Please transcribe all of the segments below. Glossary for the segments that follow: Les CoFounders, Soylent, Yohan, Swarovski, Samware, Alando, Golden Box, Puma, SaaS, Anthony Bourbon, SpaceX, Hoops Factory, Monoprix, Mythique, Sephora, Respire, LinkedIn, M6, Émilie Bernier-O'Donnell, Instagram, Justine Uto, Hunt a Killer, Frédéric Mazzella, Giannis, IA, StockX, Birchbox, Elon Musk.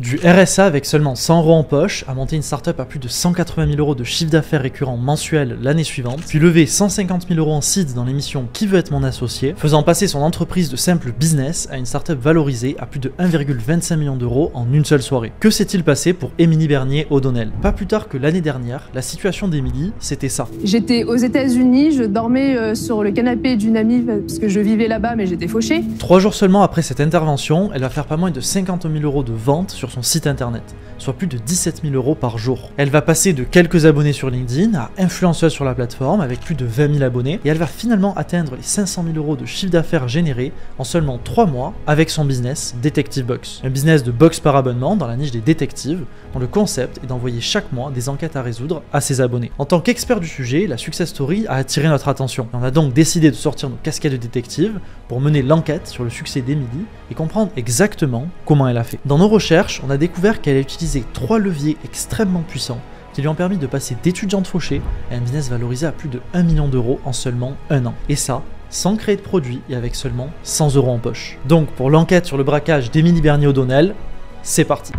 Du RSA avec seulement 100 € en poche, a monté une startup à plus de 180 000 € de chiffre d'affaires récurrent mensuel l'année suivante, puis levé 150 000 € en seed dans l'émission Qui veut être mon associé, faisant passer son entreprise de simple business à une startup valorisée à plus de 1,25 million € en une seule soirée. Que s'est-il passé pour Émilie Bernier-O'Donnell? Pas plus tard que l'année dernière, la situation d'Émilie, c'était ça. J'étais aux États-Unis, je dormais sur le canapé d'une amie parce que je vivais là-bas mais j'étais fauchée. 3 jours seulement après cette intervention, elle va faire pas moins de 50 000 € de vente sur son site internet, soit plus de 17 000 € par jour. Elle va passer de quelques abonnés sur LinkedIn à influenceuse sur la plateforme avec plus de 20 000 abonnés et elle va finalement atteindre les 500 000 € de chiffre d'affaires généré en seulement 3 mois avec son business Detective Box. Un business de box par abonnement dans la niche des détectives dont le concept est d'envoyer chaque mois des enquêtes à résoudre à ses abonnés. En tant qu'expert du sujet, la success story a attiré notre attention. On a donc décidé de sortir nos casquettes de détective pour mener l'enquête sur le succès d'Émilie et comprendre exactement comment elle a fait. Dans nos recherches, on a découvert qu'elle a utilisé 3 leviers extrêmement puissants qui lui ont permis de passer d'étudiante fauchée à un business valorisé à plus de 1 million € en seulement 1 an. Et ça, sans créer de produit et avec seulement 100 € en poche. Donc pour l'enquête sur le braquage d'Émilie Bernier-O'Donnell, c'est parti.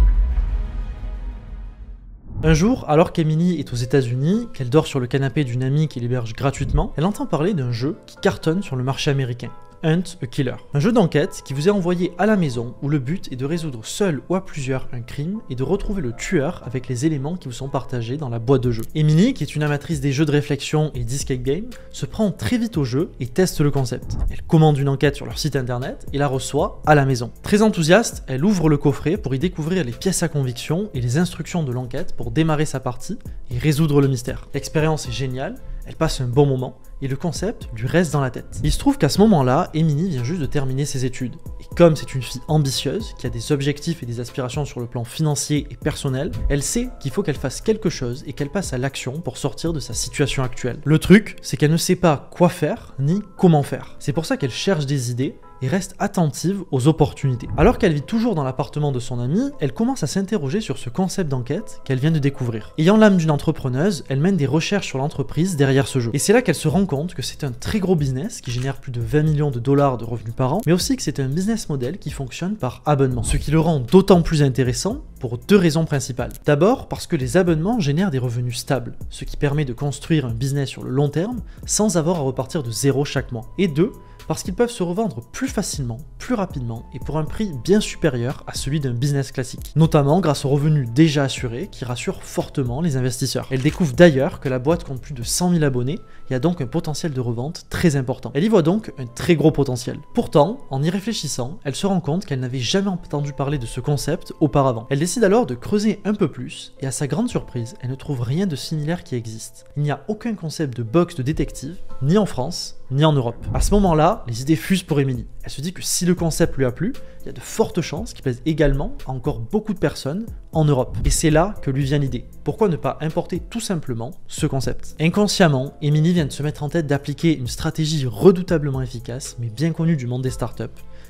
Un jour, alors qu'Émilie est aux États-Unis, qu'elle dort sur le canapé d'une amie qui l'héberge gratuitement, elle entend parler d'un jeu qui cartonne sur le marché américain. Hunt a Killer. Un jeu d'enquête qui vous est envoyé à la maison où le but est de résoudre seul ou à plusieurs un crime et de retrouver le tueur avec les éléments qui vous sont partagés dans la boîte de jeu. Émilie, qui est une amatrice des jeux de réflexion et d'escape game, se prend très vite au jeu et teste le concept. Elle commande une enquête sur leur site internet et la reçoit à la maison. Très enthousiaste, elle ouvre le coffret pour y découvrir les pièces à conviction et les instructions de l'enquête pour démarrer sa partie et résoudre le mystère. L'expérience est géniale, elle passe un bon moment et le concept lui reste dans la tête. Il se trouve qu'à ce moment-là, Émilie vient juste de terminer ses études. Et comme c'est une fille ambitieuse, qui a des objectifs et des aspirations sur le plan financier et personnel, elle sait qu'il faut qu'elle fasse quelque chose et qu'elle passe à l'action pour sortir de sa situation actuelle. Le truc, c'est qu'elle ne sait pas quoi faire ni comment faire. C'est pour ça qu'elle cherche des idées et reste attentive aux opportunités. Alors qu'elle vit toujours dans l'appartement de son amie, elle commence à s'interroger sur ce concept d'enquête qu'elle vient de découvrir. Ayant l'âme d'une entrepreneuse, elle mène des recherches sur l'entreprise derrière ce jeu. Et c'est là qu'elle se rend compte que c'est un très gros business qui génère plus de 20 000 $ de revenus par an, mais aussi que c'est un business model qui fonctionne par abonnement. Ce qui le rend d'autant plus intéressant pour 2 raisons principales. D'abord, parce que les abonnements génèrent des revenus stables, ce qui permet de construire un business sur le long terme sans avoir à repartir de zéro chaque mois. Et 2, parce qu'ils peuvent se revendre plus facilement, plus rapidement et pour un prix bien supérieur à celui d'un business classique, notamment grâce aux revenus déjà assurés qui rassurent fortement les investisseurs. Elle découvre d'ailleurs que la boîte compte plus de 100 000 abonnés et a donc un potentiel de revente très important. Elle y voit donc un très gros potentiel. Pourtant, en y réfléchissant, elle se rend compte qu'elle n'avait jamais entendu parler de ce concept auparavant. Elle décide alors de creuser un peu plus et à sa grande surprise, elle ne trouve rien de similaire qui existe. Il n'y a aucun concept de box de détective, ni en France, ni en Europe. À ce moment-là, les idées fusent pour Émilie. Elle se dit que si le concept lui a plu, il y a de fortes chances qu'il plaise également à encore beaucoup de personnes en Europe. Et c'est là que lui vient l'idée. Pourquoi ne pas importer tout simplement ce concept? Inconsciemment, Émilie vient de se mettre en tête d'appliquer une stratégie redoutablement efficace, mais bien connue du monde des startups,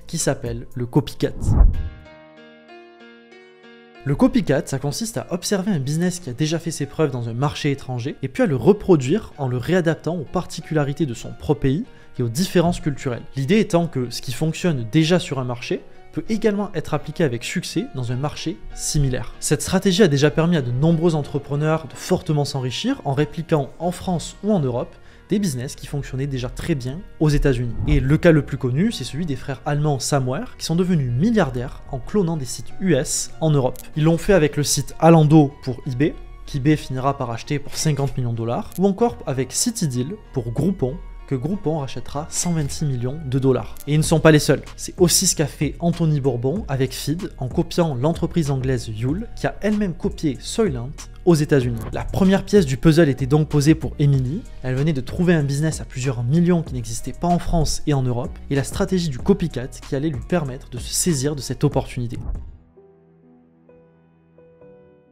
qui s'appelle le copycat. Le copycat, ça consiste à observer un business qui a déjà fait ses preuves dans un marché étranger et puis à le reproduire en le réadaptant aux particularités de son propre pays et aux différences culturelles. L'idée étant que ce qui fonctionne déjà sur un marché peut également être appliqué avec succès dans un marché similaire. Cette stratégie a déjà permis à de nombreux entrepreneurs de fortement s'enrichir en répliquant en France ou en Europe des business qui fonctionnaient déjà très bien aux États-Unis. Et le cas le plus connu, c'est celui des frères allemands Samware qui sont devenus milliardaires en clonant des sites US en Europe. Ils l'ont fait avec le site Alando pour eBay, qu'eBay finira par acheter pour 50 000 $, ou encore avec CityDeal pour Groupon, que Groupon rachètera 126 millions $. Et ils ne sont pas les seuls. C'est aussi ce qu'a fait Anthony Bourbon avec Feed en copiant l'entreprise anglaise Yule qui a elle-même copié Soylent aux États-Unis. La première pièce du puzzle était donc posée pour Émilie. Elle venait de trouver un business à plusieurs millions qui n'existait pas en France et en Europe et la stratégie du copycat qui allait lui permettre de se saisir de cette opportunité.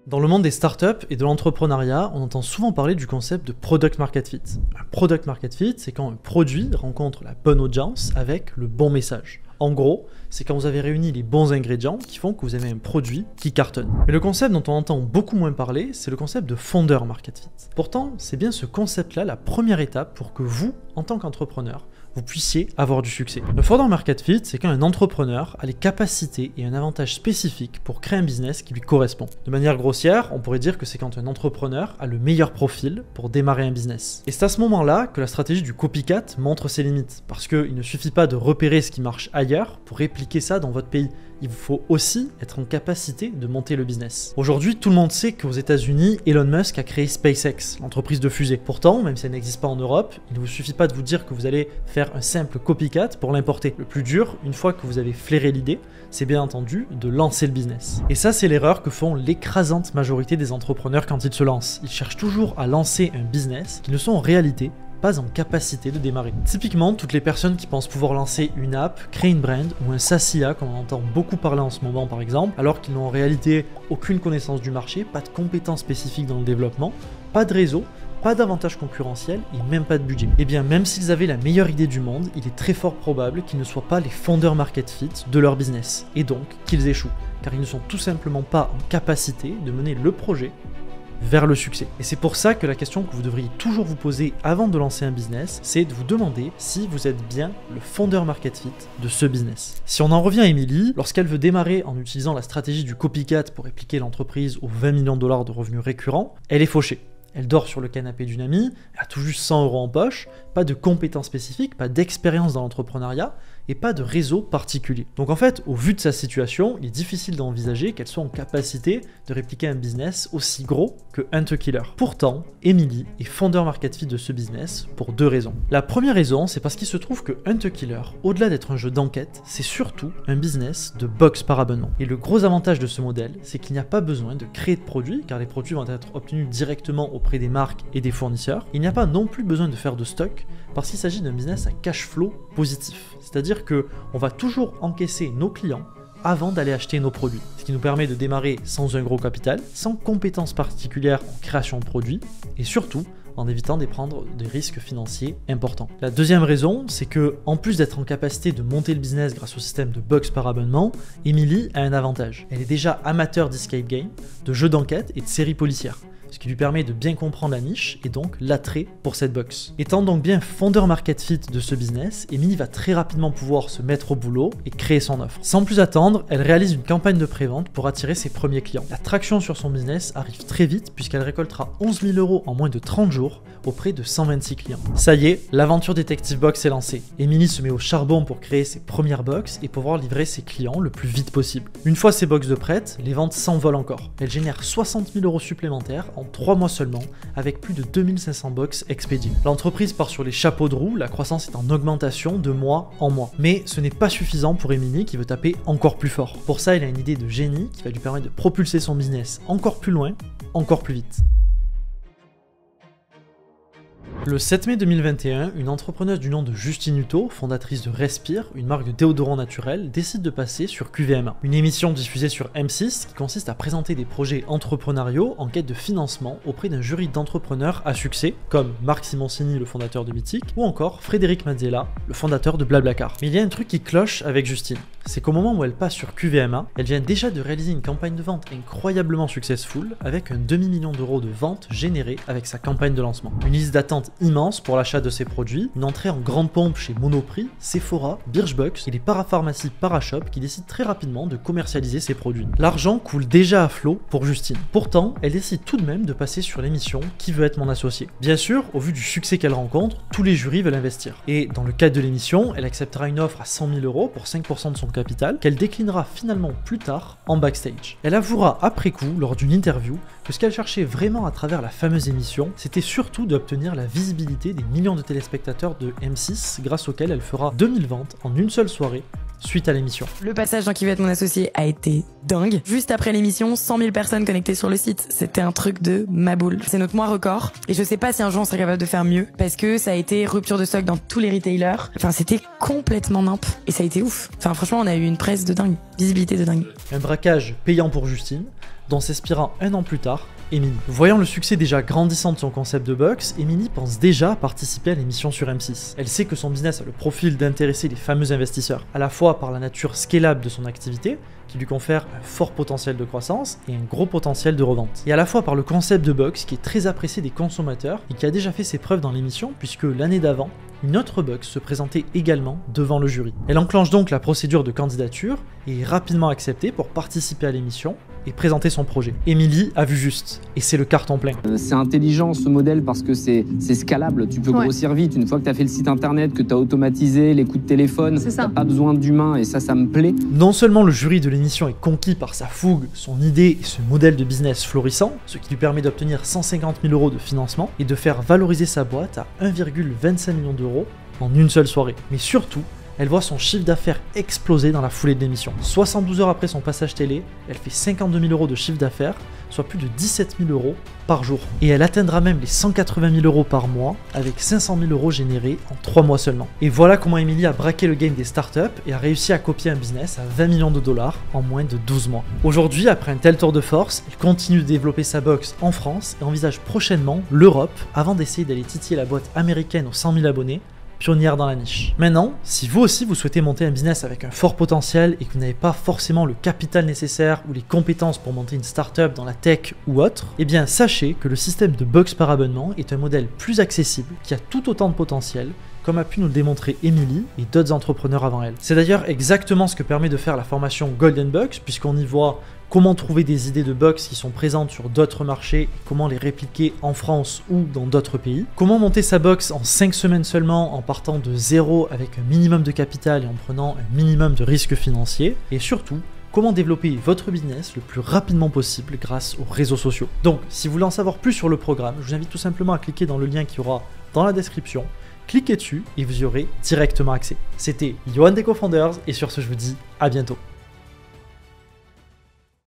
Dans le monde des startups et de l'entrepreneuriat, on entend souvent parler du concept de product market fit. Un product market fit, c'est quand un produit rencontre la bonne audience avec le bon message. En gros, c'est quand vous avez réuni les bons ingrédients qui font que vous avez un produit qui cartonne. Mais le concept dont on entend beaucoup moins parler, c'est le concept de founder market fit. Pourtant, c'est bien ce concept-là la première étape pour que vous, en tant qu'entrepreneur, vous puissiez avoir du succès. Le fort d'un market fit, c'est quand un entrepreneur a les capacités et un avantage spécifique pour créer un business qui lui correspond. De manière grossière, on pourrait dire que c'est quand un entrepreneur a le meilleur profil pour démarrer un business. Et c'est à ce moment-là que la stratégie du copycat montre ses limites, parce qu'il ne suffit pas de repérer ce qui marche ailleurs pour répliquer ça dans votre pays. Il vous faut aussi être en capacité de monter le business. Aujourd'hui, tout le monde sait qu'aux États-Unis, Elon Musk a créé SpaceX, l'entreprise de fusée. Pourtant, même si elle n'existe pas en Europe, il ne vous suffit pas de vous dire que vous allez faire un simple copycat pour l'importer. Le plus dur, une fois que vous avez flairé l'idée, c'est bien entendu de lancer le business. Et ça, c'est l'erreur que font l'écrasante majorité des entrepreneurs quand ils se lancent. Ils cherchent toujours à lancer un business qui ne sont en réalité pas en capacité de démarrer. Typiquement, toutes les personnes qui pensent pouvoir lancer une app, créer une brand ou un SaaS IA, comme on entend beaucoup parler en ce moment par exemple, alors qu'ils n'ont en réalité aucune connaissance du marché, pas de compétences spécifiques dans le développement, pas de réseau, pas d'avantage concurrentiel et même pas de budget. Et bien même s'ils avaient la meilleure idée du monde, il est très fort probable qu'ils ne soient pas les fondeurs market fit de leur business, et donc qu'ils échouent, car ils ne sont tout simplement pas en capacité de mener le projet vers le succès. Et c'est pour ça que la question que vous devriez toujours vous poser avant de lancer un business, c'est de vous demander si vous êtes bien le founder market fit de ce business. Si on en revient à Émilie, lorsqu'elle veut démarrer en utilisant la stratégie du copycat pour répliquer l'entreprise aux 20 millions de dollars de revenus récurrents, elle est fauchée. Elle dort sur le canapé d'une amie, elle a tout juste 100 € en poche, pas de compétences spécifiques, pas d'expérience dans l'entrepreneuriat et pas de réseau particulier. Donc en fait, au vu de sa situation, il est difficile d'envisager qu'elle soit en capacité de répliquer un business aussi gros que Hunt a Killer. Pourtant, Émilie est founder market fit de ce business pour deux raisons. La première raison, c'est parce qu'il se trouve que Hunt a Killer, au-delà d'être un jeu d'enquête, c'est surtout un business de box par abonnement. Et le gros avantage de ce modèle, c'est qu'il n'y a pas besoin de créer de produits, car les produits vont être obtenus directement auprès des marques et des fournisseurs. Il n'y a pas non plus besoin de faire de stock, parce qu'il s'agit d'un business à cash flow positif. C'est-à-dire qu'on va toujours encaisser nos clients avant d'aller acheter nos produits, ce qui nous permet de démarrer sans un gros capital, sans compétences particulières en création de produits et surtout en évitant de prendre des risques financiers importants. La deuxième raison, c'est que en plus d'être en capacité de monter le business grâce au système de box par abonnement, Émilie a un avantage. Elle est déjà amateur d'escape game, de jeux d'enquête et de séries policières, ce qui lui permet de bien comprendre la niche et donc l'attrait pour cette box. Étant donc bien founder market fit de ce business, Émilie va très rapidement pouvoir se mettre au boulot et créer son offre. Sans plus attendre, elle réalise une campagne de prévente pour attirer ses premiers clients. La traction sur son business arrive très vite puisqu'elle récoltera 11 000 € en moins de 30 jours auprès de 126 clients. Ça y est, l'aventure Detective Box est lancée. Émilie se met au charbon pour créer ses premières box et pouvoir livrer ses clients le plus vite possible. Une fois ses box de prêtes, les ventes s'envolent encore. Elle génère 60 000 € supplémentaires en 3 mois seulement, avec plus de 2500 box expédiées. L'entreprise part sur les chapeaux de roue, la croissance est en augmentation de mois en mois. Mais ce n'est pas suffisant pour Émilie qui veut taper encore plus fort. Pour ça, elle a une idée de génie qui va lui permettre de propulser son business encore plus loin, encore plus vite. Le 7 mai 2021, une entrepreneuse du nom de Justine Uto, fondatrice de Respire, une marque de déodorant naturel, décide de passer sur QVM1, une émission diffusée sur M6 qui consiste à présenter des projets entrepreneuriaux en quête de financement auprès d'un jury d'entrepreneurs à succès, comme Marc Simoncini, le fondateur de Mythique, ou encore Frédéric Mazzella, le fondateur de Blablacar. Mais il y a un truc qui cloche avec Justine, c'est qu'au moment où elle passe sur QVM1, elle vient déjà de réaliser une campagne de vente incroyablement successful, avec un demi-million d'euros de ventes générées avec sa campagne de lancement. Une liste d'attente immense pour l'achat de ses produits, une entrée en grande pompe chez Monoprix, Sephora, Birchbox et les parapharmacies Parashop qui décident très rapidement de commercialiser ses produits. L'argent coule déjà à flot pour Justine. Pourtant, elle décide tout de même de passer sur l'émission Qui veut être mon associé. Bien sûr, au vu du succès qu'elle rencontre, tous les jurys veulent investir. Et dans le cadre de l'émission, elle acceptera une offre à 100 000 € pour 5% de son capital qu'elle déclinera finalement plus tard en backstage. Elle avouera après coup, lors d'une interview, que ce qu'elle cherchait vraiment à travers la fameuse émission, c'était surtout d'obtenir la visibilité des millions de téléspectateurs de M6 grâce auxquels elle fera 2000 ventes en une seule soirée suite à l'émission. Le passage dans Qui veut être mon associé a été dingue. Juste après l'émission, 100 000 personnes connectées sur le site. C'était un truc de ma boule. C'est notre mois record et je sais pas si un jour on serait capable de faire mieux parce que ça a été rupture de stock dans tous les retailers. Enfin, c'était complètement nimp et ça a été ouf. Enfin, franchement, on a eu une presse de dingue, visibilité de dingue. Un braquage payant pour Justine, dont s'inspirant un an plus tard Émilie. Voyant le succès déjà grandissant de son concept de box, Émilie pense déjà participer à l'émission sur M6. Elle sait que son business a le profil d'intéresser les fameux investisseurs, à la fois par la nature scalable de son activité, qui lui confère un fort potentiel de croissance et un gros potentiel de revente, et à la fois par le concept de box qui est très apprécié des consommateurs et qui a déjà fait ses preuves dans l'émission puisque l'année d'avant, une autre box se présentait également devant le jury. Elle enclenche donc la procédure de candidature et est rapidement acceptée pour participer à l'émission et présenter son projet. Émilie a vu juste, et c'est le carton plein. C'est intelligent ce modèle parce que c'est scalable, tu peux grossir vite. Une fois que tu as fait le site internet, que tu as automatisé les coups de téléphone, tu n'as pas besoin d'humains et ça me plaît. Non seulement le jury de l'émission est conquis par sa fougue, son idée et ce modèle de business florissant, ce qui lui permet d'obtenir 150 000 € de financement et de faire valoriser sa boîte à 1,25 million € en une seule soirée. Mais surtout, elle voit son chiffre d'affaires exploser dans la foulée de l'émission. 72 heures après son passage télé, elle fait 52 000 € de chiffre d'affaires, soit plus de 17 000 € par jour. Et elle atteindra même les 180 000 € par mois, avec 500 000 € générés en 3 mois seulement. Et voilà comment Émilie a braqué le game des startups et a réussi à copier un business à 20 millions $ en moins de 12 mois. Aujourd'hui, après un tel tour de force, elle continue de développer sa box en France et envisage prochainement l'Europe avant d'essayer d'aller titiller la boîte américaine aux 100 000 abonnés, pionnière dans la niche. Maintenant, si vous aussi vous souhaitez monter un business avec un fort potentiel et que vous n'avez pas forcément le capital nécessaire ou les compétences pour monter une startup dans la tech ou autre, eh bien sachez que le système de box par abonnement est un modèle plus accessible qui a tout autant de potentiel, comme a pu nous le démontrer Émilie et d'autres entrepreneurs avant elle. C'est d'ailleurs exactement ce que permet de faire la formation Golden Box, puisqu'on y voit comment trouver des idées de box qui sont présentes sur d'autres marchés et comment les répliquer en France ou dans d'autres pays. Comment monter sa box en 5 semaines seulement en partant de zéro avec un minimum de capital et en prenant un minimum de risques financiers. Et surtout, comment développer votre business le plus rapidement possible grâce aux réseaux sociaux. Donc, si vous voulez en savoir plus sur le programme, je vous invite tout simplement à cliquer dans le lien qu'il y aura dans la description. Cliquez dessus et vous y aurez directement accès. C'était Yohan des Cofounders et sur ce, je vous dis à bientôt.